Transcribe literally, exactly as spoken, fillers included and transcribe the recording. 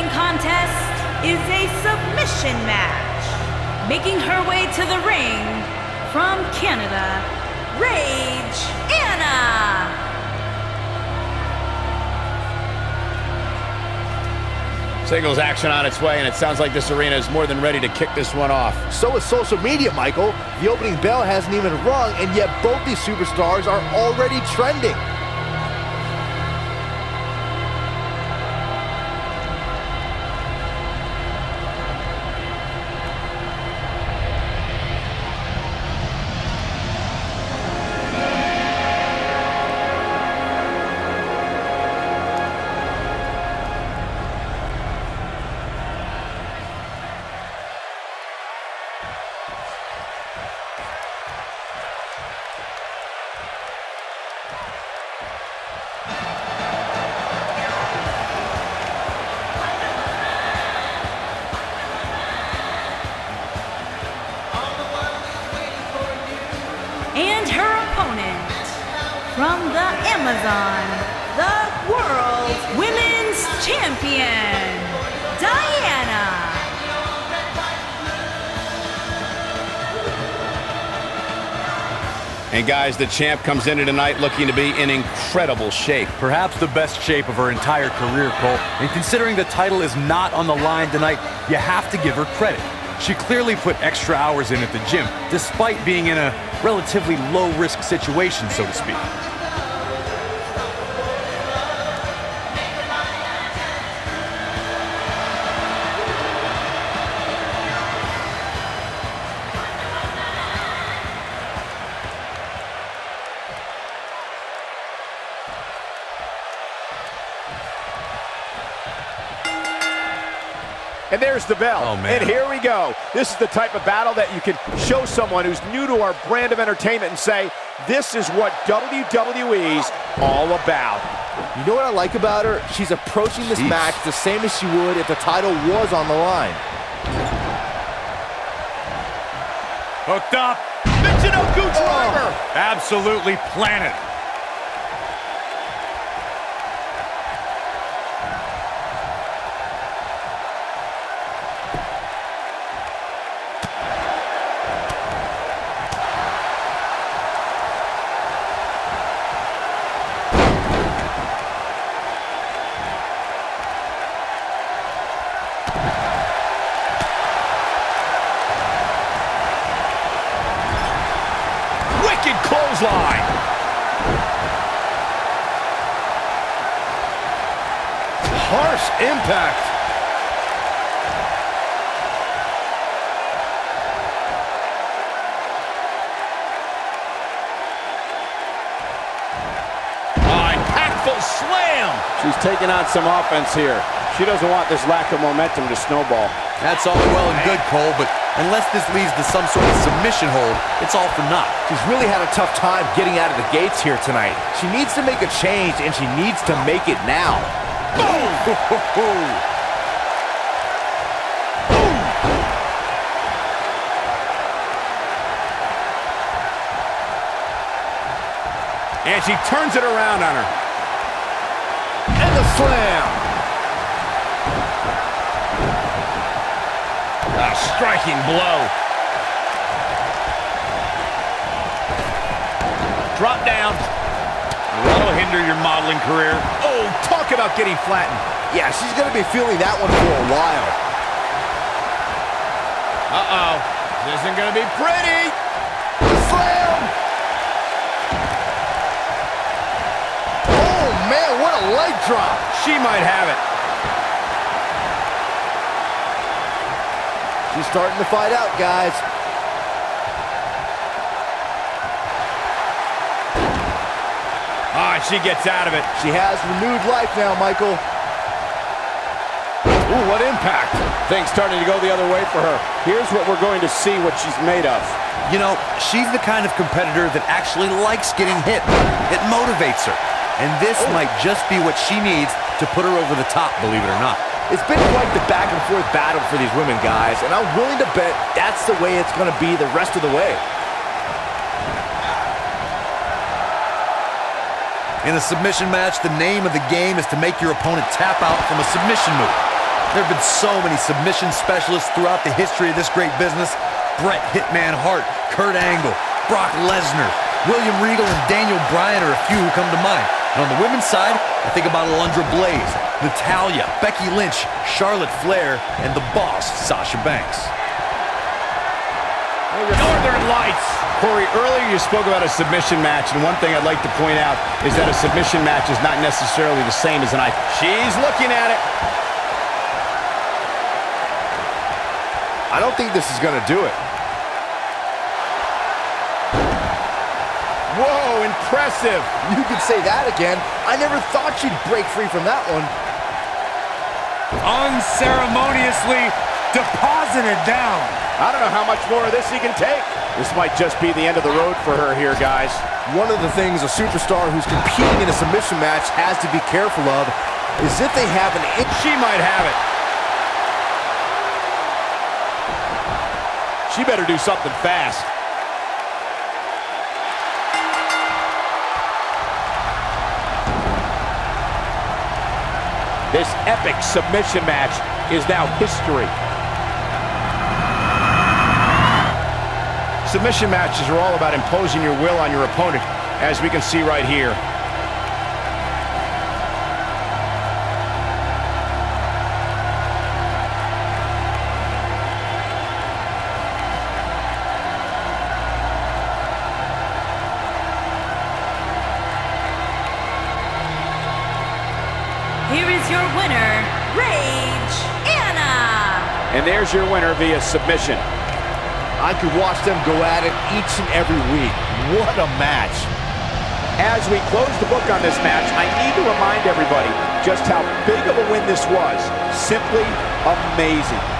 following contest is a submission match. Making her way to the ring from Canada, Rage Anna. Singles action on its way, and it sounds like this arena is more than ready to kick this one off. So is social media, Michael. The opening bell hasn't even rung, and yet both these superstars are already trending. From the Amazon, the world's women's champion, Diana. And guys, the champ comes into tonight looking to be in incredible shape. Perhaps the best shape of her entire career, Cole. And considering the title is not on the line tonight, you have to give her credit. She clearly put extra hours in at the gym, despite being in a relatively low-risk situation, so to speak. And there's the bell. Oh, man. And here we go. This is the type of battle that you can show someone who's new to our brand of entertainment and say, this is what W W E's all about. You know what I like about her? She's approaching this Jeez. match the same as she would if the title was on the line. Hooked up. Michinoku driver. Oh. Absolutely planted. Clothesline. Harsh impact. Oh, impactful slam. She's taking on some offense here. She doesn't want this lack of momentum to snowball. That's all well and good, Cole, but unless this leads to some sort of submission hold, it's all for naught. She's really had a tough time getting out of the gates here tonight. She needs to make a change, and she needs to make it now. Boom! Boom! And she turns it around on her. And the slam! A striking blow. Drop down. That'll hinder your modeling career. Oh, talk about getting flattened. Yeah, she's going to be feeling that one for a while. Uh-oh. This isn't going to be pretty. Slam! Oh, man, what a leg drop. She might have it. She's starting to fight out, guys. Ah, oh, she gets out of it. She has renewed life now, Michael. Ooh, what impact. Things starting to go the other way for her. Here's what we're going to see what she's made of. You know, she's the kind of competitor that actually likes getting hit. It motivates her. And this oh. might just be what she needs to put her over the top, believe it or not. It's been quite the back-and-forth battle for these women, guys, and I'm willing to bet that's the way it's going to be the rest of the way. In a submission match, the name of the game is to make your opponent tap out from a submission move. There have been so many submission specialists throughout the history of this great business. Bret Hitman Hart, Kurt Angle, Brock Lesnar, William Regal, and Daniel Bryan are a few who come to mind. And on the women's side, I think about Alundra Blaze, Natalya, Becky Lynch, Charlotte Flair, and the boss, Sasha Banks. Northern Lights. Corey, earlier you spoke about a submission match, and one thing I'd like to point out is that a submission match is not necessarily the same as an I. She's looking at it. I don't think this is going to do it. Whoa, impressive. You could say that again. I never thought she'd break free from that one. Unceremoniously deposited down. I don't know how much more of this he can take. This might just be the end of the road for her here, guys. One of the things a superstar who's competing in a submission match has to be careful of is if they have an itch. She might have it. She better do something fast. This epic submission match is now history. Submission matches are all about imposing your will on your opponent, as we can see right here. Here is your winner, Rage Anna. And there's your winner via submission. I could watch them go at it each and every week. What a match. As we close the book on this match, I need to remind everybody just how big of a win this was. Simply amazing.